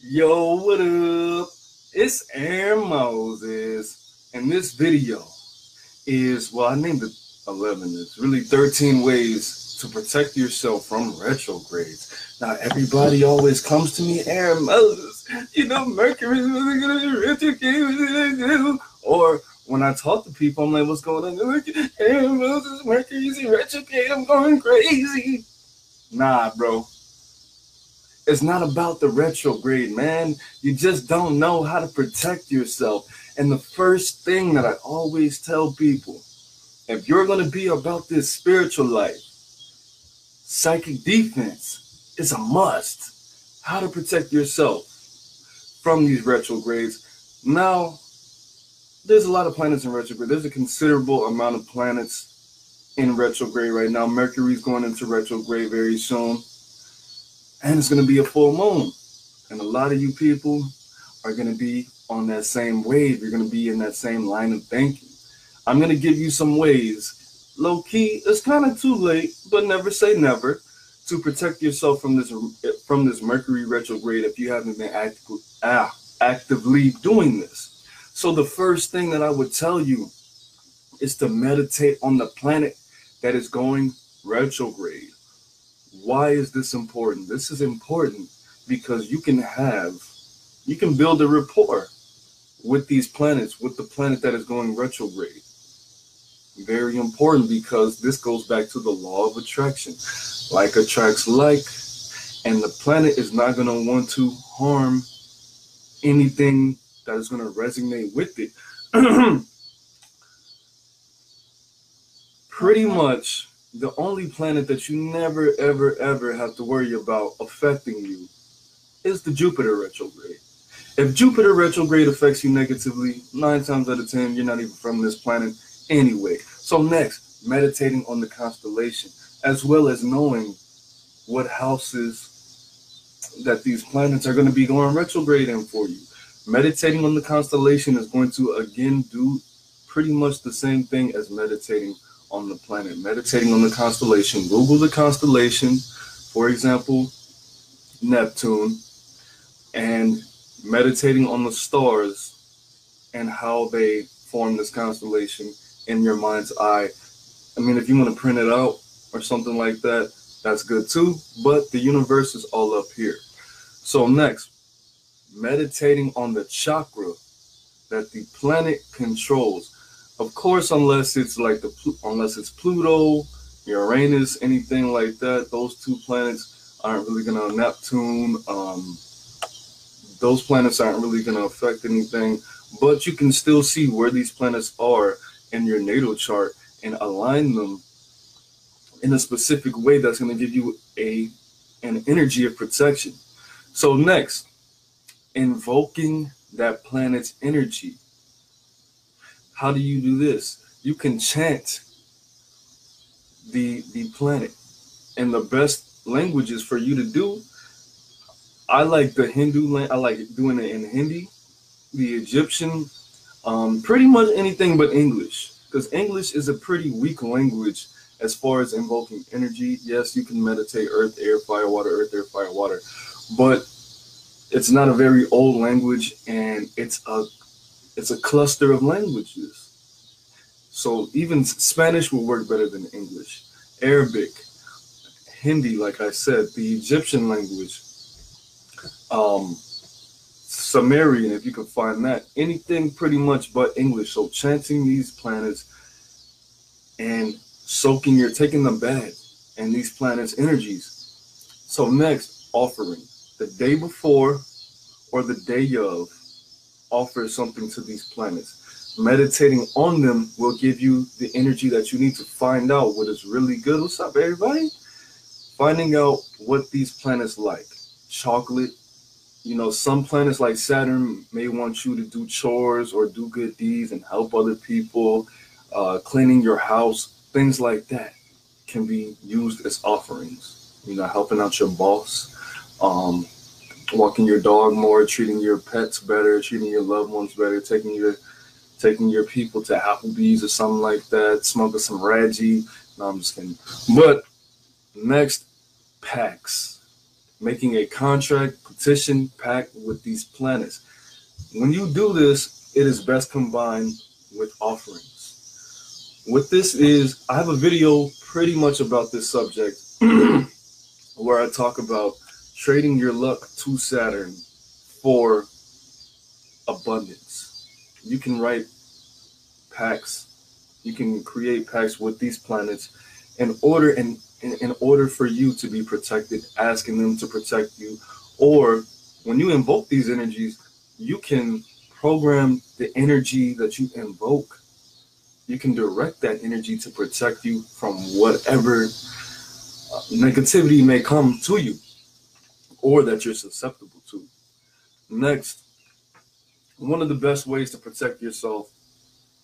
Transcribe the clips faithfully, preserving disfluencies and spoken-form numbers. Yo, what up? It's Aaron Moses, and this video is, well, I named it eleven. It's really thirteen ways to protect yourself from retrogrades. Now, everybody always comes to me, Aaron Moses, you know, Mercury really going to be retrograde. Or when I talk to people, I'm like, what's going on? Aaron Moses, Mercury's in retrograde. I'm going crazy. Nah, bro. It's not about the retrograde, man. You just don't know how to protect yourself. And the first thing that I always tell people, if you're going to be about this spiritual life, psychic defense is a must. How to protect yourself from these retrogrades. Now, there's a lot of planets in retrograde. There's a considerable amount of planets in retrograde right now. Mercury's going into retrograde very soon. And it's going to be a full moon. And a lot of you people are going to be on that same wave. You're going to be in that same line of thinking. I'm going to give you some ways. Low key, it's kind of too late, but never say never, to protect yourself from this from this Mercury retrograde if you haven't been act, ah, actively doing this. So the first thing that I would tell you is to meditate on the planet that is going retrograde. Why is this important? This is important because you can have, you can build a rapport with these planets, with the planet that is going retrograde. Very important because this goes back to the law of attraction. Like attracts like, and the planet is not going to want to harm anything that is going to resonate with it. Pretty much. The only planet that you never, ever, ever have to worry about affecting you is the Jupiter retrograde. If Jupiter retrograde affects you negatively, nine times out of ten, you're not even from this planet anyway. So next, meditating on the constellation, as well as knowing what houses that these planets are going to be going retrograde in for you. Meditating on the constellation is going to, again, do pretty much the same thing as meditating on the planet. Meditating on the constellation, Google the constellation, for example Neptune, and meditating on the stars and how they form this constellation in your mind's eye. I mean, if you want to print it out or something like that, that's good too, but the universe is all up here. So next, meditating on the chakra that the planet controls. Of course, unless it's like the unless it's Pluto, Uranus, anything like that. Those two planets aren't really gonna Neptune. Um, those planets aren't really gonna affect anything. But you can still see where these planets are in your natal chart and align them in a specific way that's gonna give you a an energy of protection. So next, invoking that planet's energy. How do you do this? You can chant the the planet. And the best languages for you to do, I like the Hindu, I like doing it in Hindi, the Egyptian, um, pretty much anything but English. Because English is a pretty weak language as far as invoking energy. Yes, you can meditate earth, air, fire, water, earth, air, fire, water. But it's not a very old language, and it's a It's a cluster of languages. So even Spanish will work better than English. Arabic, Hindi, like I said, the Egyptian language, um, Sumerian, if you can find that, anything pretty much but English. So chanting these planets and soaking, you're taking them bad and these planets' energies. So next, offering. The day before or the day of, offer something to these planets. Meditating on them will give you the energy that you need to find out what is really good. What's up, everybody? Finding out what these planets like. Chocolate, you know, some planets like Saturn may want you to do chores or do good deeds and help other people, uh, cleaning your house, things like that can be used as offerings. You know, helping out your boss, um, walking your dog more, treating your pets better, treating your loved ones better, taking your taking your people to Applebee's or something like that, smoking some Reggie. No, I'm just kidding. But next, packs. making a contract, petition, pact with these planets. When you do this, it is best combined with offerings. What this is, I have a video pretty much about this subject where I talk about trading your luck to Saturn for abundance. You can write pacts, you can create pacts with these planets in order and in, in order for you to be protected, asking them to protect you. Or when you invoke these energies, you can program the energy that you invoke. You can direct that energy to protect you from whatever negativity may come to you or that you're susceptible to. Next, one of the best ways to protect yourself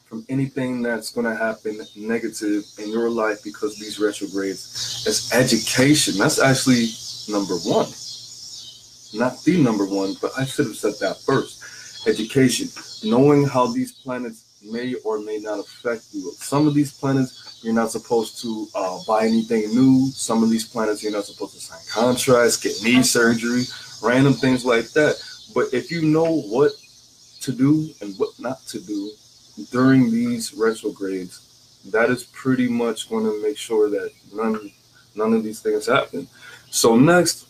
from anything that's going to happen negative in your life because these retrogrades is education. That's actually number one. Not the number one, but I should have said that first. Education, knowing how these planets may or may not affect you. Some of these planets, you're not supposed to uh, buy anything new. Some of these planets, you're not supposed to sign contracts, get knee surgery, random things like that. But if you know what to do and what not to do during these retrogrades, that is pretty much going to make sure that none, none of these things happen. So next,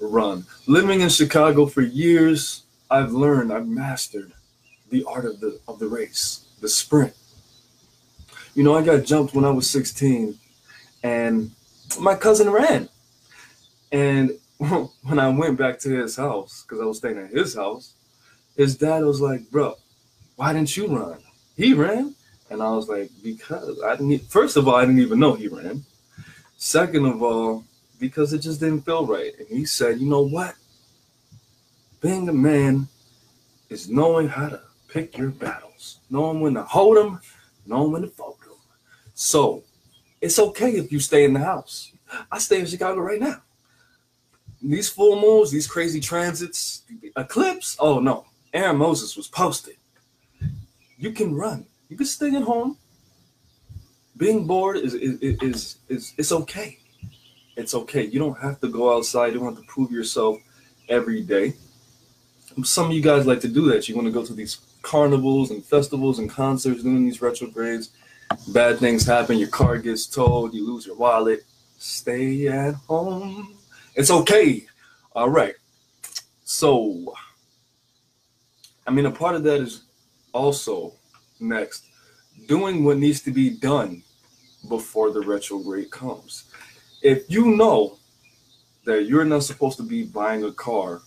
run. Living in Chicago for years, I've learned, I've mastered the art of the of the race, the sprint. You know, I got jumped when I was sixteen, and my cousin ran. And when I went back to his house, because I was staying at his house, his dad was like, "Bro, why didn't you run?" He ran, and I was like, "Because I didn't." First of all, I didn't even know he ran. Second of all, because it just didn't feel right. And he said, you know what? Being a man is knowing how to pick your battles, knowing when to hold them, knowing when to fold them. So it's okay if you stay in the house. I stay in Chicago right now. These full moons, these crazy transits, eclipse. Oh no, Aaron Moses was posted. You can run. You can stay at home. Being bored is is is, is it's okay. It's okay. You don't have to go outside. You don't have to prove yourself every day. Some of you guys like to do that. You want to go to these carnivals and festivals and concerts doing these retrogrades. Bad things happen. Your car gets towed. You lose your wallet. Stay at home. It's okay. All right. So, I mean, a part of that is also next, doing what needs to be done before the retrograde comes. If you know that you're not supposed to be buying a car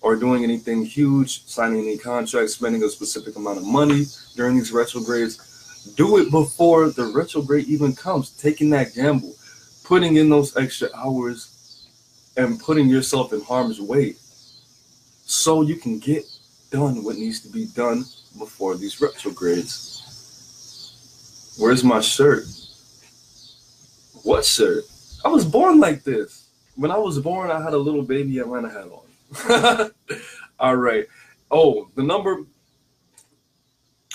or doing anything huge, signing any contracts, spending a specific amount of money during these retrogrades, do it before the retrograde even comes. Taking that gamble, putting in those extra hours and putting yourself in harm's way so you can get done what needs to be done before these retrogrades. Where's my shirt? What shirt? I was born like this. When I was born, I had a little baby Atlanta hat on. All right. Oh, the number.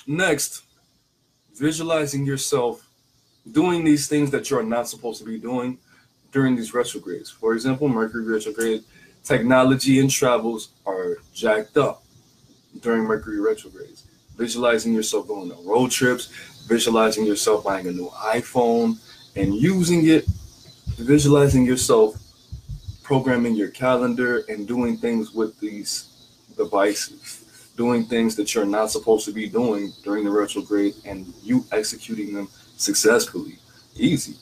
Next, visualizing yourself doing these things that you're not supposed to be doing during these retrogrades. For example, Mercury retrograde, technology and travels are jacked up during Mercury retrogrades. Visualizing yourself going on road trips, visualizing yourself buying a new iPhone and using it. Visualizing yourself programming your calendar and doing things with these devices, doing things that you're not supposed to be doing during the retrograde and you executing them successfully. Easy.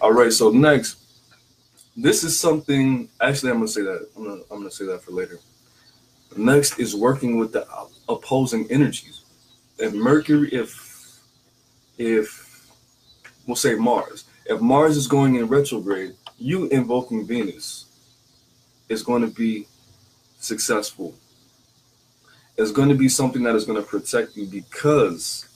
All right, so next, this is something, actually I'm gonna say that i'm gonna, I'm gonna say that for later. Next is working with the opposing energies. If Mercury, if if we'll say Mars, if Mars is going in retrograde, you invoking Venus is going to be successful. It's going to be something that is going to protect you because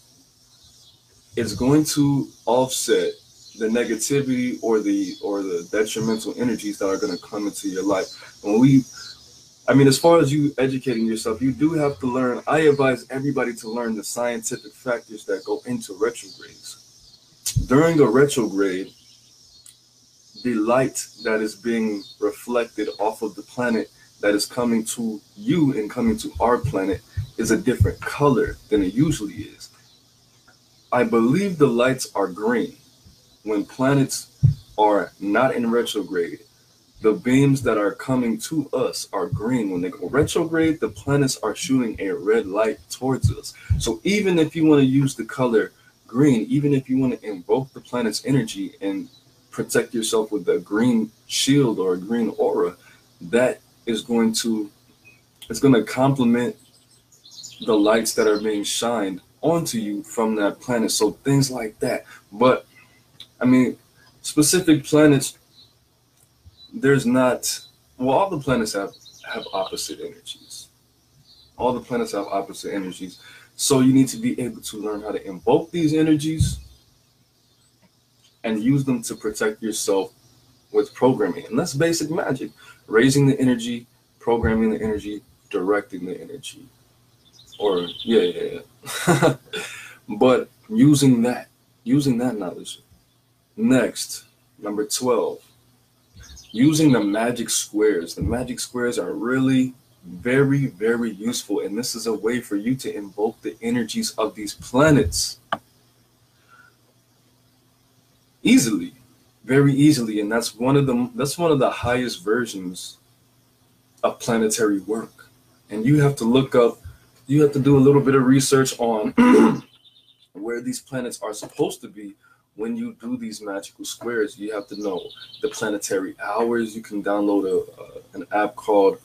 it's going to offset the negativity or the or the detrimental energies that are going to come into your life. When we, I mean, as far as you educating yourself, you do have to learn. I advise everybody to learn the scientific factors that go into retrogrades. During a retrograde, the light that is being reflected off of the planet that is coming to you and coming to our planet is a different color than it usually is. I believe the lights are green. When planets are not in retrograde, the beams that are coming to us are green. When they go retrograde, the planets are shooting a red light towards us. So even if you want to use the color green, even if you want to invoke the planet's energy and protect yourself with a green shield or a green aura, that is going to, it's going to complement the lights that are being shined onto you from that planet. So things like that. But I mean, specific planets, there's not, well, all the planets have, have opposite energies. All the planets have opposite energies. So you need to be able to learn how to invoke these energies and use them to protect yourself with programming. And that's basic magic. Raising the energy, programming the energy, directing the energy. Or, yeah, yeah, yeah. But using that, using that knowledge. Next, number twelve. Using the magic squares. The magic squares are really very, very useful. And this is a way for you to invoke the energies of these planets easily, very easily. And that's one of the, that's one of the highest versions of planetary work. And you have to look up, you have to do a little bit of research on where these planets are supposed to be. When you do these magical squares, you have to know the planetary hours. You can download a, uh, an app called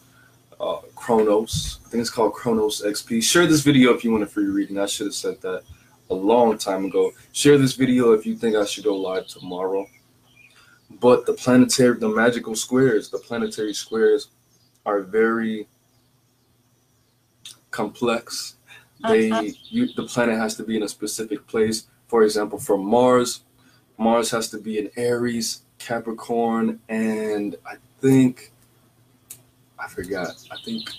uh, Chronos. I think it's called Chronos X P. Share this video if you want a free reading. I should have said that a long time ago. Share this video if you think I should go live tomorrow. But the planetary, the magical squares, the planetary squares are very complex. They, you, the planet has to be in a specific place. For example, for Mars, Mars has to be in Aries, Capricorn, and I think, I forgot, I think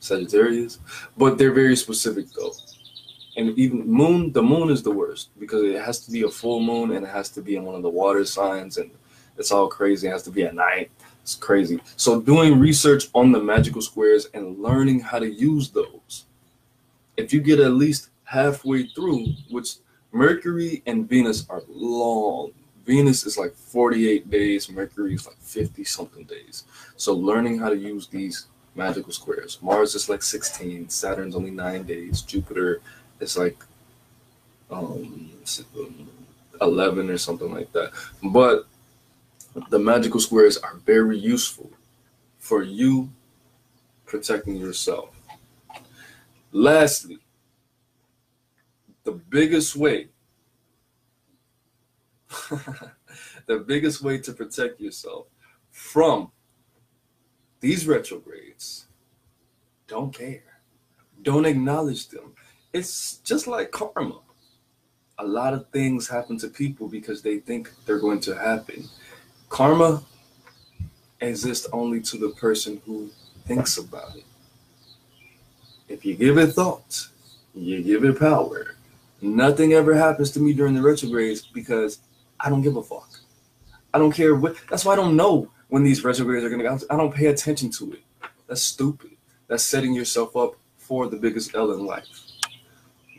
Sagittarius. But they're very specific though. And even moon, the moon is the worst because it has to be a full moon and it has to be in one of the water signs and it's all crazy. It has to be at night. It's crazy. So doing research on the magical squares and learning how to use those. If you get at least halfway through, which Mercury and Venus are long. Venus is like forty-eight days. Mercury is like fifty something days. So learning how to use these magical squares. Mars is like sixteen. Saturn's only nine days. Jupiter is like um, eleven or something like that. But the magical squares are very useful for you protecting yourself. Lastly, the biggest way, the biggest way to protect yourself from these retrogrades, don't care. Don't acknowledge them. It's just like karma. A lot of things happen to people because they think they're going to happen. Karma exists only to the person who thinks about it. If you give it thought, you give it power. Nothing ever happens to me during the retrogrades because I don't give a fuck. I don't care what. That's why I don't know when these retrogrades are going to go. I don't pay attention to it. That's stupid. That's setting yourself up for the biggest L in life.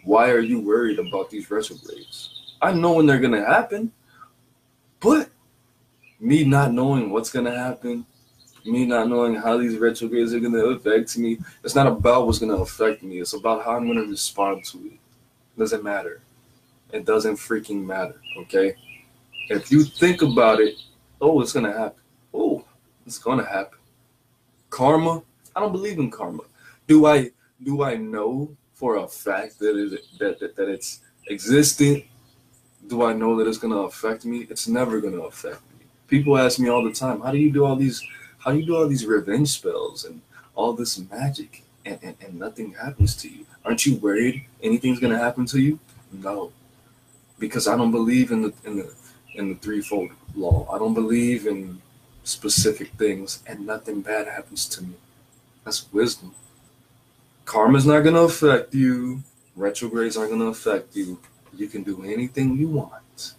Why are you worried about these retrogrades? I know when they're going to happen, but me not knowing what's going to happen, me not knowing how these retrogrades are going to affect me, it's not about what's going to affect me. It's about how I'm going to respond to it. Doesn't matter. It doesn't freaking matter, okay? If you think about it, oh, it's gonna happen. Oh, it's gonna happen. Karma, I don't believe in karma. Do I do I know for a fact that it that, that, that it's existent? Do I know that it's gonna affect me? It's never gonna affect me. People ask me all the time, how do you do all these how do you do all these revenge spells and all this magic? And, and, and nothing happens to you. Aren't you worried anything's gonna happen to you? No, because I don't believe in the in the in the threefold law. I don't believe in specific things, and nothing bad happens to me. That's wisdom. Karma's not gonna affect you. Retrogrades aren't gonna affect you. You can do anything you want.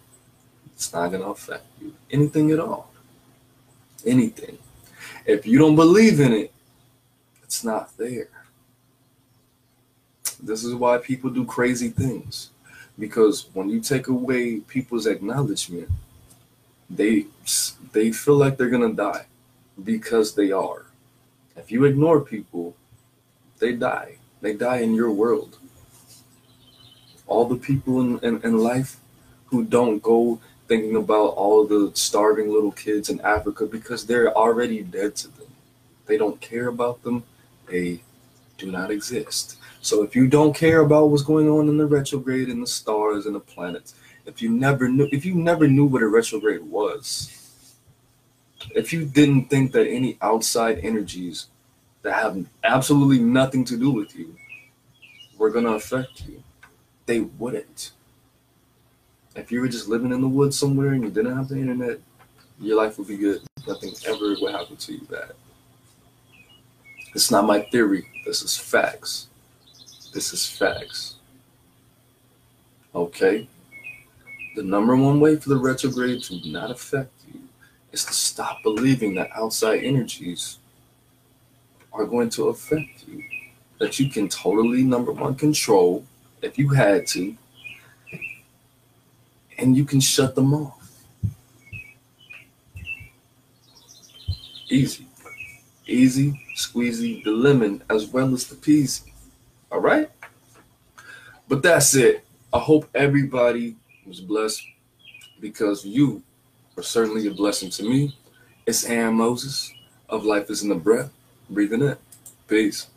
It's not going to affect you. Anything at all. Anything. If you don't believe in it, it's not there. This is why people do crazy things. Because when you take away people's acknowledgement, they they feel like they're going to die, because they are. If you ignore people, they die. They die in your world. All the people in, in, in life who don't go thinking about all the starving little kids in Africa, because they're already dead to them. They don't care about them. They do not exist. So if you don't care about what's going on in the retrograde and the stars and the planets, if you never knew, if you never knew what a retrograde was, if you didn't think that any outside energies that have absolutely nothing to do with you were going to affect you, they wouldn't. If you were just living in the woods somewhere and you didn't have the internet, your life would be good. Nothing ever would happen to you bad. It's not my theory. This is facts. This is facts. Okay? The number one way for the retrograde to not affect you is to stop believing that outside energies are going to affect you. That you can totally, number one, control if you had to, and you can shut them off. Easy. Easy, squeezy, the lemon as well as the peasy. All right? But that's it. I hope everybody was blessed, because you are certainly a blessing to me. It's Aaron Moses of Life is in the Breath. Breathing it. Peace.